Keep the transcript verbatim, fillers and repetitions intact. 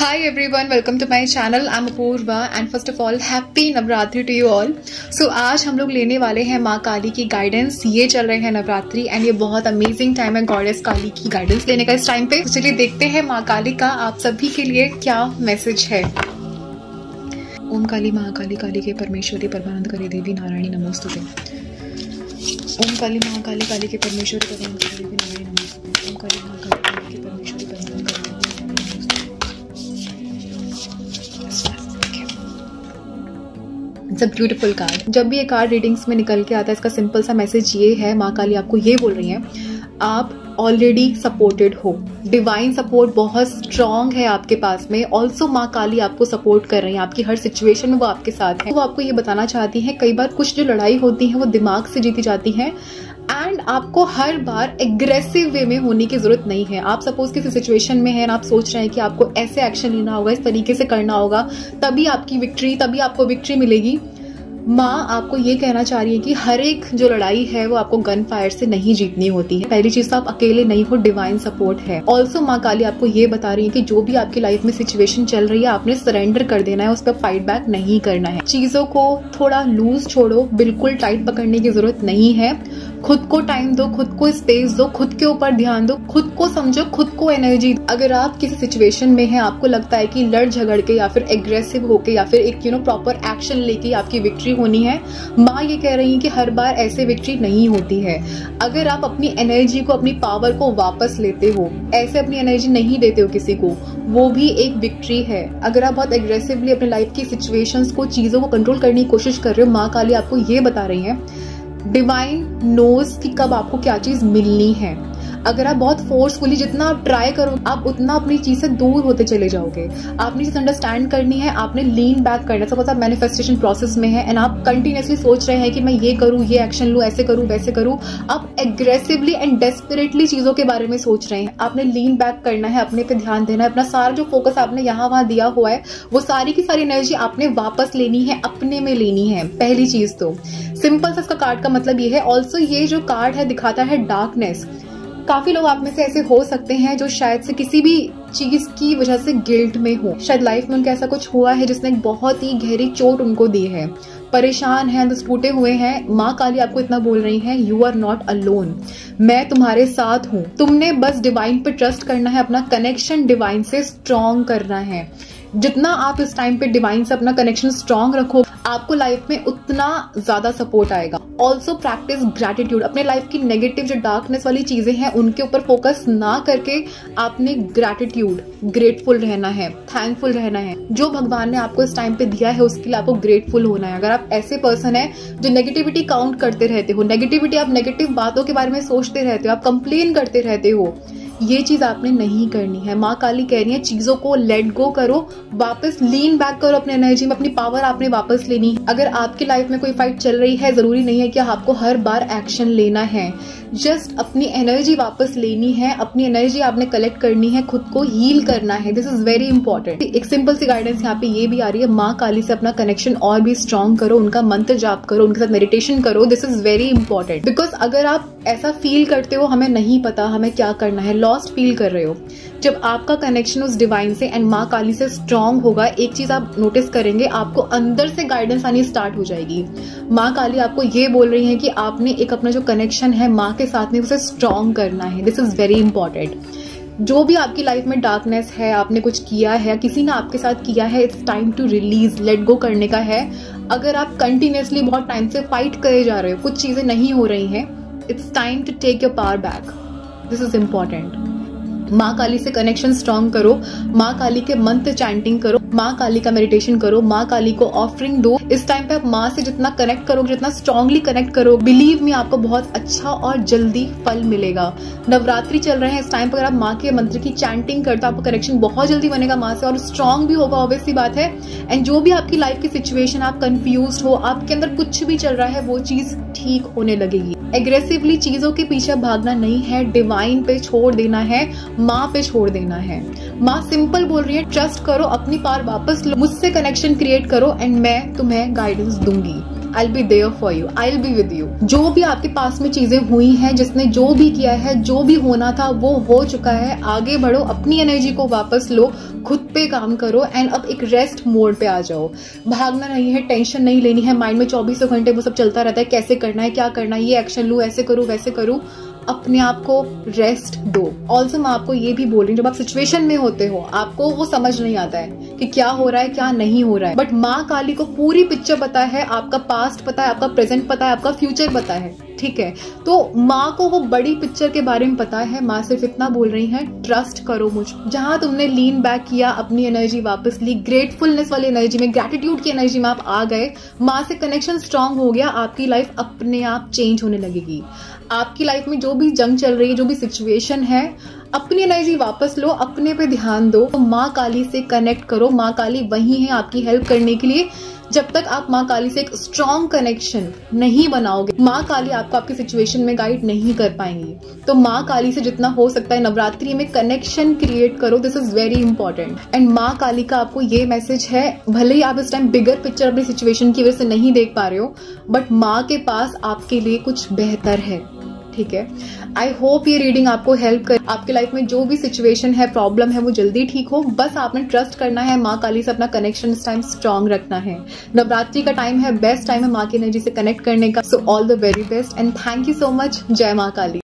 Hi everyone, welcome to my channel. I'm Apoorva and first of all happy Navratri to you all. So आज हम लोग लेने वाले हैं माँ काली की गाइडेंस. ये चल रहे हैं नवरात्रि एंड ये बहुत अमेजिंग टाइम है गॉडेस काली की गाइडेंस लेने का इस टाइम पे. तो चलिए देखते हैं माँ काली का आप सभी के लिए क्या मैसेज है. ओम काली माँ काली काली के परमेश्वरी परमानंद करी देवी नारायणी नमोस्तुते. ओम काली माँ काली काली के परमेश्वरी परमानंद करी देवी नारायणी नमोस्तुते. ओम काली माँ काली काली के परमेश्वरी परमानंद करी देवी. It's a beautiful card. जब भी ये कार्ड रीडिंग्स में निकल के आता है इसका सिंपल सा मैसेज ये है, माँ काली आपको ये बोल रही हैं आप ऑलरेडी सपोर्टेड हो. डिवाइन सपोर्ट बहुत स्ट्रांग है आपके पास में. ऑल्सो माँ काली आपको सपोर्ट कर रही हैं, आपकी हर सिचुएशन में वो आपके साथ हैं. वो आपको ये बताना चाहती हैं कई बार कुछ जो लड़ाई होती है वो दिमाग से जीती जाती है एंड आपको हर बार एग्रेसिव वे में होने की जरूरत नहीं है. आप सपोज किसी सिचुएशन में हैं और आप सोच रहे हैं कि आपको ऐसे एक्शन लेना होगा, इस तरीके से करना होगा, तभी आपकी विक्ट्री तभी आपको विक्ट्री मिलेगी. माँ आपको ये कहना चाह रही है कि हर एक जो लड़ाई है वो आपको गन फायर से नहीं जीतनी होती है. पहली चीज तो आप अकेले नहीं हो, डिवाइन सपोर्ट है. ऑल्सो माँ काली आपको ये बता रही है कि जो भी आपकी लाइफ में सिचुएशन चल रही है आपने सरेंडर कर देना है, उस पर फाइट बैक नहीं करना है. चीजों को थोड़ा लूज छोड़ो, बिल्कुल टाइट पकड़ने की जरूरत नहीं है. खुद को टाइम दो, खुद को स्पेस दो, खुद के ऊपर ध्यान दो, खुद को समझो, खुद को एनर्जी. अगर आप किसी सिचुएशन में हैं आपको लगता है कि लड़ झगड़ के या फिर एग्रेसिव होके या फिर एक यू नो प्रॉपर एक्शन लेके आपकी विक्ट्री होनी है, माँ ये कह रही है कि हर बार ऐसे विक्ट्री नहीं होती है. अगर आप अपनी एनर्जी को अपनी पावर को वापस लेते हो, ऐसे अपनी एनर्जी नहीं देते हो किसी को, वो भी एक विक्ट्री है. अगर आप बहुत एग्रेसिवली अपनी लाइफ की सिचुएशंस को चीजों को कंट्रोल करने की कोशिश कर रहे हो, माँ काली आपको ये बता रही है डिवाइन नोज कि कब आपको क्या चीज मिलनी है. अगर आप बहुत फोर्सफुली जितना आप ट्राई करो आप उतना अपनी चीज से दूर होते चले जाओगे. आपने चीज अंडरस्टैंड करनी है, आपने लीन बैक करना है. सपोज आप मैनिफेस्टेशन प्रोसेस में है एंड आप कंटिन्यूसली सोच रहे हैं कि मैं ये करूँ, ये एक्शन लूँ, ऐसे करूँ, वैसे करूँ. आप एग्रेसिवली एंड डेस्परेटली चीजों के बारे में सोच रहे हैं. आपने लीन बैक करना है, अपने पे ध्यान देना है. अपना सारा जो फोकस आपने यहाँ वहाँ दिया हुआ है वो सारी की सारी एनर्जी आपने वापस लेनी है, अपने में लेनी है. पहली चीज तो सिंपल सा इसका कार्ड का मतलब ये है. ऑल्सो ये जो कार्ड है दिखाता है डार्कनेस. काफी लोग आप में से ऐसे हो सकते हैं जो शायद से किसी भी चीज की वजह से गिल्ट में हो. शायद लाइफ में उनका ऐसा कुछ हुआ है जिसने एक बहुत ही गहरी चोट उनको दी है, परेशान हैं, अंदर टूटे हुए हैं. माँ काली आपको इतना बोल रही हैं यू आर नॉट अलोन, मैं तुम्हारे साथ हूँ. तुमने बस डिवाइन पे ट्रस्ट करना है, अपना कनेक्शन डिवाइन से स्ट्रॉन्ग करना है. जितना आप इस टाइम पे डिवाइन से अपना कनेक्शन स्ट्रॉन्ग रखो आपको लाइफ में उतना ज्यादा सपोर्ट आएगा. Also practice gratitude. अपने लाइफ की नेगेटिव जो डार्कनेस वाली चीजें हैं उनके ऊपर फोकस ना करके आपने ग्रैटिट्यूड ग्रेटफुल रहना है, थैंकफुल रहना है. जो भगवान ने आपको इस टाइम पे दिया है उसके लिए आपको ग्रेटफुल होना है. अगर आप ऐसे पर्सन हैं जो नेगेटिविटी काउंट करते रहते हो, नेगेटिविटी आप नेगेटिव बातों के बारे में सोचते रहते हो, आप कंप्लेन करते रहते हो, ये चीज आपने नहीं करनी है. माँ काली कह रही है चीजों को लेट गो करो, वापस लीन बैक करो, अपने एनर्जी में अपनी पावर आपने वापस लेनी है. अगर आपकी लाइफ में कोई फाइट चल रही है जरूरी नहीं है कि आपको हर बार एक्शन लेना है. जस्ट अपनी एनर्जी वापस लेनी है, अपनी एनर्जी आपने कलेक्ट करनी है, खुद को हील करना है. This is very important. एक सिंपल सी गाइडेंस यहाँ पे ये भी आ रही है, माँ काली से अपना कनेक्शन और भी स्ट्रॉन्ग करो, उनका मंत्र जाप करो, उनके साथ मेडिटेशन करो. This is very important because अगर आप ऐसा फील करते हो हमें नहीं पता हमें क्या करना है, लॉस्ट फील कर रहे हो, जब आपका कनेक्शन उस डिवाइन से एंड माँ काली से स्ट्रांग होगा एक चीज आप नोटिस करेंगे आपको अंदर से गाइडेंस आनी स्टार्ट हो जाएगी. माँ काली आपको ये बोल रही है कि आपने एक अपना जो कनेक्शन है माँ के साथ में उसे स्ट्रांग करना है. This is very important. जो भी आपकी लाइफ में डार्कनेस है, आपने कुछ किया है, किसी ने आपके साथ किया है, it's time to release, let go करने का है. अगर आप कंटिन्यूसली बहुत टाइम से फाइट करे जा रहे हो, कुछ चीजें नहीं हो रही हैं, it's time to take your power back. This is important. माँ काली से कनेक्शन स्ट्रॉन्ग करो, माँ काली के मंत्र चैंटिंग करो, माँ काली का मेडिटेशन करो, माँ काली को ऑफरिंग दो. इस टाइम पे आप माँ से जितना कनेक्ट करोगे, जितना स्ट्रांगली कनेक्ट करो, बिलीव मी आपको बहुत अच्छा और जल्दी फल मिलेगा. नवरात्रि चल रहे हैं इस टाइम पर अगर आप माँ के मंत्र की चैंटिंग करते हो आपका कनेक्शन बहुत जल्दी बनेगा माँ से और स्ट्रांग भी होगा, ऑब्वियस सी बात है. एंड जो भी आपकी लाइफ की सिचुएशन, आप कंफ्यूज हो, आपके अंदर कुछ भी चल रहा है, वो चीज ठीक होने लगेगी. एग्रेसिवली चीजों के पीछे भागना नहीं है, डिवाइन पे छोड़ देना है, माँ पे छोड़ देना है. माँ सिंपल बोल रही है ट्रस्ट करो, अपनी पावर वापस लो, मुझसे कनेक्शन क्रिएट करो एंड मैं तुम्हें गाइडेंस दूंगी. I'll be there for you, I'll be with you. जो भी आपके पास में चीजें हुई हैं, जिसने जो भी किया है, जो भी होना था वो हो चुका है. आगे बढ़ो, अपनी एनर्जी को वापस लो, खुद पे काम करो एंड अब एक रेस्ट मोड पे आ जाओ। भागना नहीं है, टेंशन नहीं लेनी है, माइंड में चौबीसों घंटे वो सब चलता रहता है, कैसे करना है, क्या करना है, ये एक्शन लूँ, ऐसे करूँ, वैसे करूँ। अपने आप को रेस्ट दो। ऑल्सो मैं आपको ये भी बोल रही हूँ, जब आप सिचुएशन में होते हो आपको वो समझ नहीं आता है कि क्या हो रहा है क्या नहीं हो रहा है, बट माँ काली को पूरी पिक्चर पता है, आपका पास्ट पता है, आपका प्रेजेंट पता है, आपका फ्यूचर पता है, ठीक है। तो माँ को वो बड़ी पिक्चर के बारे में पता है। माँ सिर्फ इतना बोल रही है, ट्रस्ट करो मुझ। जहाँ तुमने लीन बैक किया, अपनी एनर्जी वापस ली, ग्रेटफुलनेस वाली एनर्जी में, ग्रेटिट्यूड की एनर्जी में आप आ गए, माँ से कनेक्शन स्ट्रांग हो गया, आपकी लाइफ अपने आप चेंज होने लगेगी। आपकी लाइफ में जो भी जंग चल रही है, जो भी सिचुएशन है, अपनी एनर्जी वापस लो, अपने पे ध्यान दो, माँ काली से कनेक्ट करो। माँ काली वही है आपकी हेल्प करने के लिए। जब तक आप माँ काली से एक स्ट्रॉन्ग कनेक्शन नहीं बनाओगे, माँ काली आपको आपकी सिचुएशन में गाइड नहीं कर पाएंगी। तो माँ काली से जितना हो सकता है नवरात्रि में कनेक्शन क्रिएट करो, this is very important. And माँ काली का आपको ये मैसेज है, भले ही आप इस टाइम बिगर पिक्चर अपनी सिचुएशन की वजह से नहीं देख पा रहे हो, बट माँ के पास आपके लिए कुछ बेहतर है, ठीक है। आई होप ये रीडिंग आपको हेल्प करे, आपके लाइफ में जो भी सिचुएशन है, प्रॉब्लम है, वो जल्दी ठीक हो। बस आपने ट्रस्ट करना है, माँ काली से अपना कनेक्शन इस टाइम स्ट्रांग रखना है। नवरात्रि का टाइम है, बेस्ट टाइम है माँ की एनर्जी से कनेक्ट करने का। So all the very best and thank you so much. जय माँ काली।